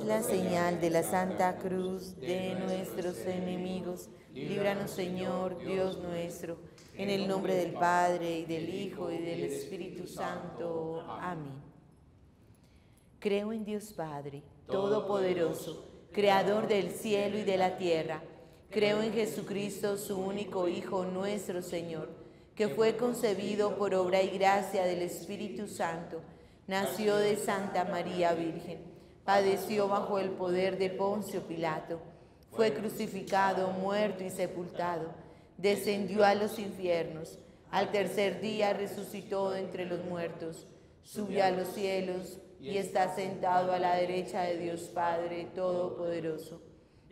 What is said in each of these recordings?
Por la señal de la Santa Cruz de nuestros enemigos, líbranos, Señor, Dios nuestro, en el nombre del Padre, y del Hijo, y del Espíritu Santo. Amén. Creo en Dios Padre, Todopoderoso, Creador del cielo y de la tierra. Creo en Jesucristo, su único Hijo, nuestro Señor, que fue concebido por obra y gracia del Espíritu Santo, nació de Santa María Virgen, padeció bajo el poder de Poncio Pilato, fue crucificado, muerto y sepultado, descendió a los infiernos, al tercer día resucitó entre los muertos, subió a los cielos y está sentado a la derecha de Dios Padre Todopoderoso.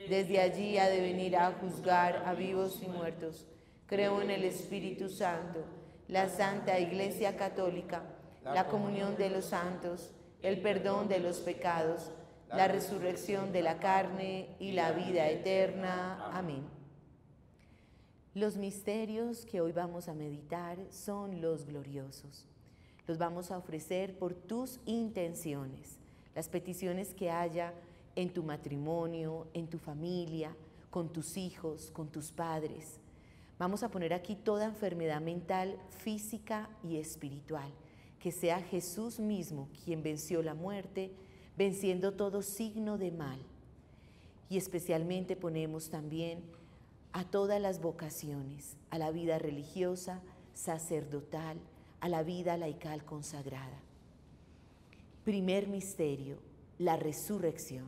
Desde allí ha de venir a juzgar a vivos y muertos. Creo en el Espíritu Santo, la Santa Iglesia Católica, la comunión de los santos, el perdón de los pecados, la resurrección de la carne y la vida eterna. Amén. Los misterios que hoy vamos a meditar son los gloriosos. Los vamos a ofrecer por tus intenciones, las peticiones que haya en tu matrimonio, en tu familia, con tus hijos, con tus padres. Vamos a poner aquí toda enfermedad mental, física y espiritual. Que sea Jesús mismo quien venció la muerte, venciendo todo signo de mal. Y especialmente ponemos también a todas las vocaciones, a la vida religiosa, sacerdotal, a la vida laical consagrada. Primer misterio, la resurrección.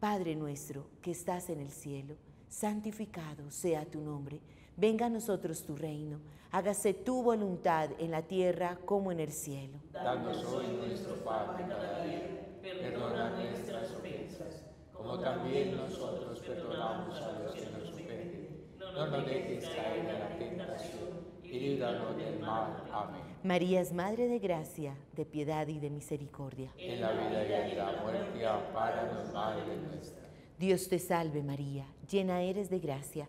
Padre nuestro que estás en el cielo, santificado sea tu nombre. Venga a nosotros tu reino, hágase tu voluntad en la tierra como en el cielo. Danos hoy nuestro pan de cada día, perdona nuestras ofensas, como también nosotros perdonamos a los que nos ofenden. No nos dejes caer en la tentación y líbranos del mal. Amén. María es Madre de Gracia, de piedad y de misericordia. En la vida y en la muerte, ampáranos, Madre nuestra. Dios te salve María, llena eres de gracia,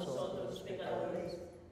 nosotros pecadores,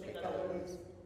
pecadores,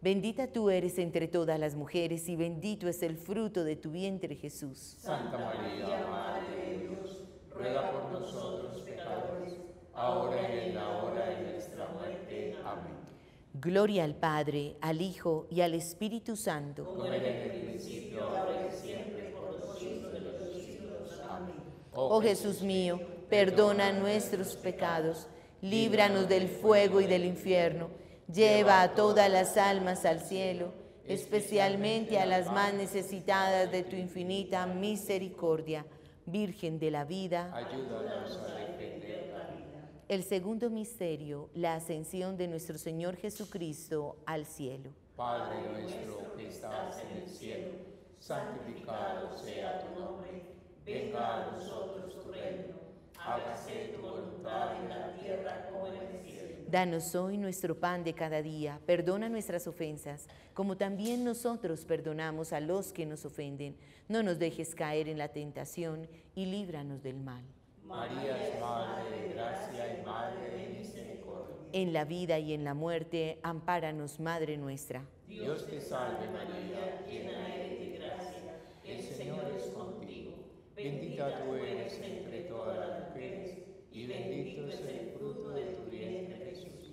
bendita tú eres entre todas las mujeres y bendito es el fruto de tu vientre Jesús. Santa María, Madre de Dios, ruega por nosotros pecadores, ahora y en la hora de nuestra muerte. Amén. Gloria al Padre, al Hijo y al Espíritu Santo. Como era en el principio, ahora y siempre, por los siglos de los siglos. Amén. Oh Jesús mío, perdona nuestros pecados, líbranos del fuego y del infierno, lleva a todas las almas al cielo, especialmente a las más necesitadas de tu infinita misericordia. Virgen de la vida, ayúdanos a defender la vida. El segundo misterio, la ascensión de nuestro Señor Jesucristo al cielo. Padre nuestro que estás en el cielo, santificado sea tu nombre, venga a nosotros tu reino. Hágase tu voluntad en la tierra como en el cielo. Danos hoy nuestro pan de cada día. Perdona nuestras ofensas, como también nosotros perdonamos a los que nos ofenden. No nos dejes caer en la tentación y líbranos del mal. María es Madre de Gracia y Madre de Misericordia. En la vida y en la muerte, ampáranos, Madre nuestra. Dios te salve, María, llena eres de gracia. El Señor es contigo. Bendita tú eres entre todas las mujeres, y bendito es el fruto de tu vientre, Jesús.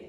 de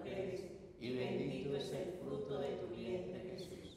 mujeres, y bendito es el fruto de tu vientre, Jesús.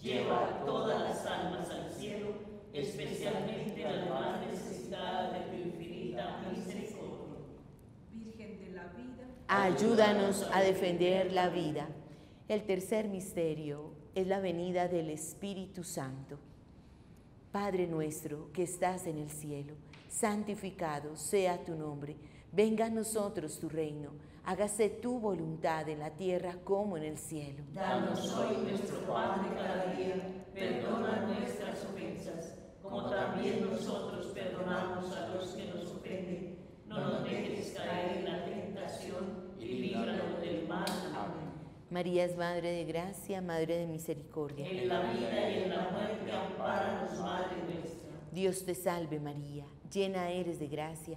lleva a todas las almas al cielo, especialmente a las más necesitadas de tu infinita misericordia. Virgen de la vida, ayúdanos, ayúdanos a defender la vida. El tercer misterio es la venida del Espíritu Santo. Padre nuestro que estás en el cielo, santificado sea tu nombre. Venga a nosotros tu reino, hágase tu voluntad en la tierra como en el cielo. Danos hoy nuestro pan de cada día, perdona nuestras ofensas, como también nosotros perdonamos a los que nos ofenden. No nos dejes caer en la tentación y líbranos del mal. Amén. María es Madre de Gracia, Madre de Misericordia. En la vida y en la muerte, ampáranos, Madre nuestra. Dios te salve, María, llena eres de gracia,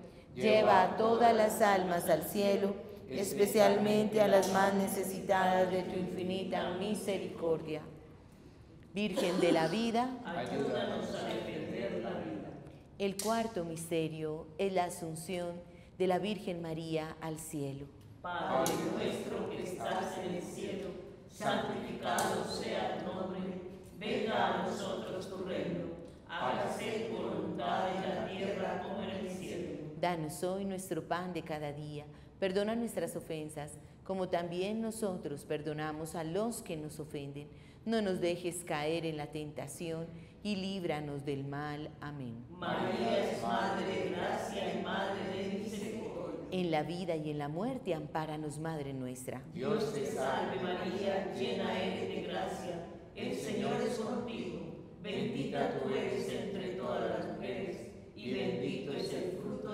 lleva a todas las almas al cielo, especialmente a las más necesitadas de tu infinita misericordia. Virgen de la vida, ayúdanos a defender la vida. El cuarto misterio es la asunción de la Virgen María al cielo. Padre nuestro que estás en el cielo, santificado sea tu nombre. Venga a nosotros tu reino, hágase tu voluntad en la tierra como en el cielo. Danos hoy nuestro pan de cada día, perdona nuestras ofensas, como también nosotros perdonamos a los que nos ofenden. No nos dejes caer en la tentación y líbranos del mal. Amén. María es Madre de Gracia y Madre de Misericordia. En la vida y en la muerte, ampáranos, Madre nuestra. Dios te salve, María, llena eres de gracia. El Señor es contigo, bendita tú eres entre todas las mujeres, y bendito es el fruto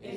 el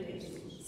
Jesús.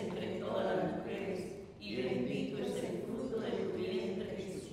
entre todas las mujeres, y bendito es el fruto de tu vientre, Jesús.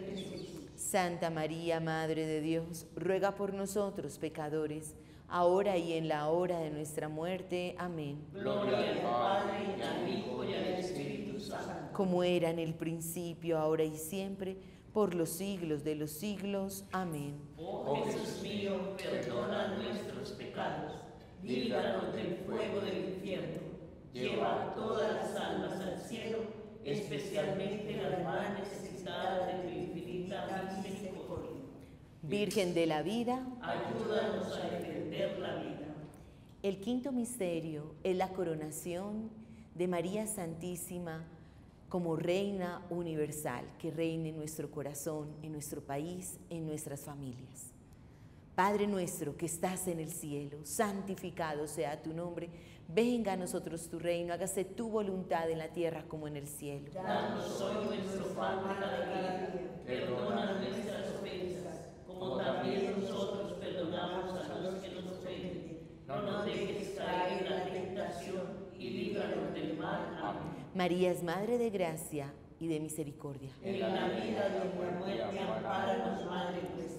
Jesús. Santa María, Madre de Dios, ruega por nosotros pecadores, ahora y en la hora de nuestra muerte. Amén. Gloria al Padre, y al Hijo, y al Espíritu Santo. Como era en el principio, ahora y siempre, por los siglos de los siglos. Amén. Oh Jesús mío, perdona nuestros pecados, líbranos del fuego del infierno, lleva todas las almas al cielo, especialmente las más necesitadas de tu infinita misericordia. Virgen de la vida, ayúdanos a defender la vida. El quinto misterio es la coronación de María Santísima como Reina Universal, que reine en nuestro corazón, en nuestro país, en nuestras familias. Padre nuestro que estás en el cielo, santificado sea tu nombre. Venga a nosotros tu reino, hágase tu voluntad en la tierra como en el cielo. Danos hoy nuestro pan de cada día, perdona nuestras ofensas, como también nosotros perdonamos a los que nos ofenden. No nos dejes caer en la tentación y líbranos del mal. Amén. María es Madre de Gracia y de Misericordia. En la vida de nuestra muerte, ampáranos, Madre nuestra.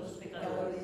pecadores,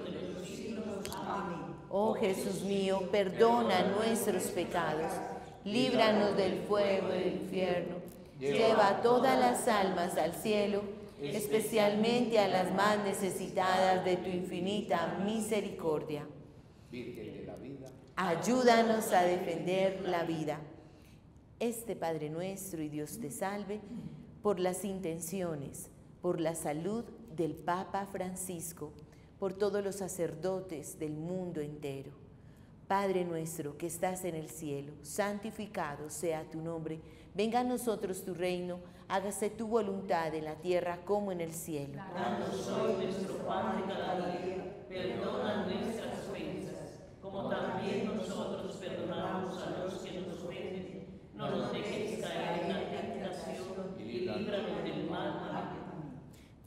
de los siglos. Amén. Oh Jesús mío, perdona nuestros pecados, líbranos del fuego del infierno, lleva a todas las almas al cielo, especialmente a las más necesitadas de tu infinita misericordia. Virgen de la vida, ayúdanos a defender la vida. Este Padre nuestro y Dios te salve, por las intenciones, por la salud del Papa Francisco, por todos los sacerdotes del mundo entero. Padre nuestro que estás en el cielo, santificado sea tu nombre. Venga a nosotros tu reino, hágase tu voluntad en la tierra como en el cielo. Danos hoy nuestro pan de cada día, perdona nuestras ofensas, como también nosotros perdonamos a los que nos ofenden. No nos dejes caer en la tentación y líbranos del mal. Amén.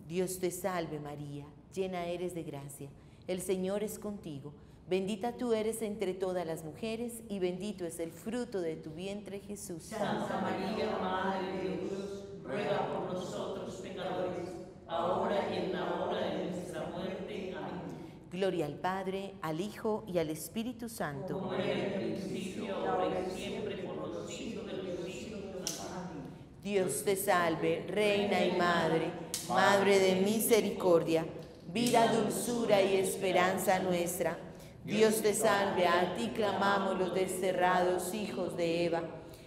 Dios te salve María, llena eres de gracia, el Señor es contigo. Bendita tú eres entre todas las mujeres, y bendito es el fruto de tu vientre, Jesús. Santa María, Madre de Dios, ruega por nosotros pecadores, ahora y en la hora de nuestra muerte. Amén. Gloria al Padre, al Hijo y al Espíritu Santo. Como era en el principio, ahora y siempre, por los siglos de los siglos. Amén. Dios te salve, Reina y Madre, Madre de misericordia, vida, dulzura y esperanza nuestra. Dios te salve, a ti clamamos los desterrados hijos de Eva.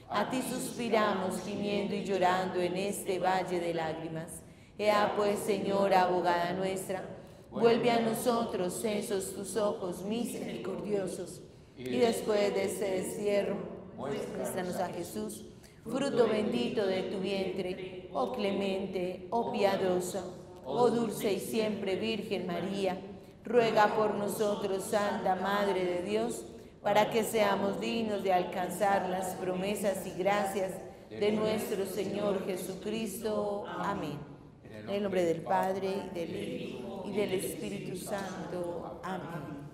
A ti suspiramos, gimiendo y llorando en este valle de lágrimas. Ea pues, Señora, abogada nuestra, vuelve a nosotros esos tus ojos misericordiosos. Y después de ese destierro, muéstranos a Jesús, fruto bendito de tu vientre, oh clemente, oh piadosa, oh dulce y siempre Virgen María. Ruega por nosotros, Santa Madre de Dios, para que seamos dignos de alcanzar las promesas y gracias de nuestro Señor Jesucristo. Amén. En el nombre del Padre, del Hijo y del Espíritu Santo. Amén.